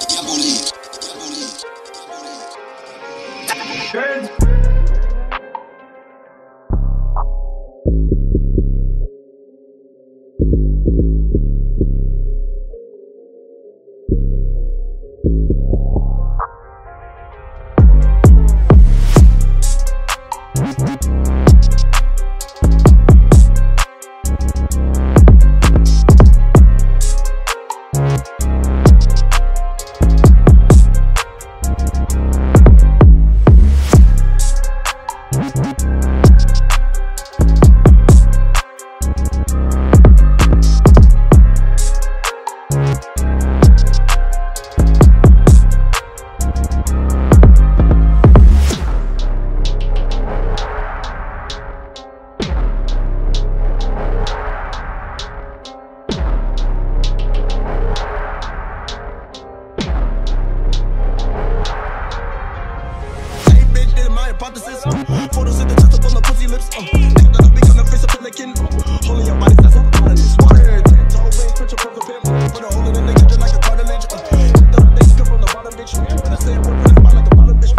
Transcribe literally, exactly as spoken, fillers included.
Diabolique. Diabolique. Diabolique. Hypothesis, photos in the chest up on the pussy lips. Uh, Think that I'll be on the face of pelican. Holding your body, that's what I'm in this water. Tents all way, print your purple pimp. Put a hole in the kitchen like a cartilage. Uh, Think that I think come from the bottom, bitch. When I say I'm working, I'm like a bottom, bitch.